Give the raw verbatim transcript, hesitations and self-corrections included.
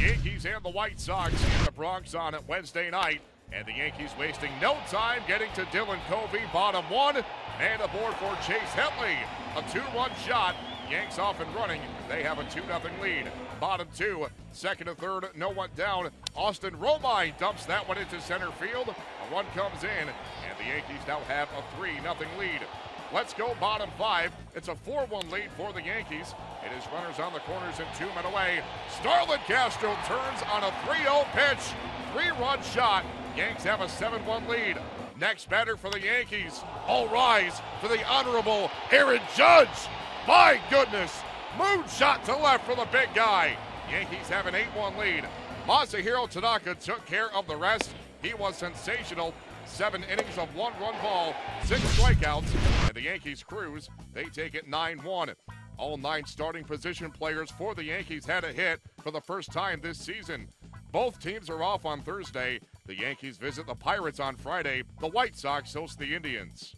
Yankees and the White Sox in the Bronx on it Wednesday night. And the Yankees wasting no time getting to Dylan Covey, bottom one, and aboard for Chase Hetley. A two-run shot. Yanks off and running. They have a two nothing lead. Bottom two, second to third, no one down. Austin Romine dumps that one into center field. A run comes in, and the Yankees now have a three nothing lead. Let's go bottom five. It's a four one lead for the Yankees. It is runners on the corners and two men away. Starlin Castro turns on a three oh pitch. Three-run shot. Yanks have a seven one lead. Next batter for the Yankees. All rise for the honorable Aaron Judge. My goodness. Moonshot to left for the big guy. Yankees have an eight one lead. Masahiro Tanaka took care of the rest. He was sensational. Seven innings of one-run ball, six strikeouts, and the Yankees cruise. They take it nine one. All nine starting position players for the Yankees had a hit for the first time this season. Both teams are off on Thursday. The Yankees visit the Pirates on Friday. The White Sox host the Indians.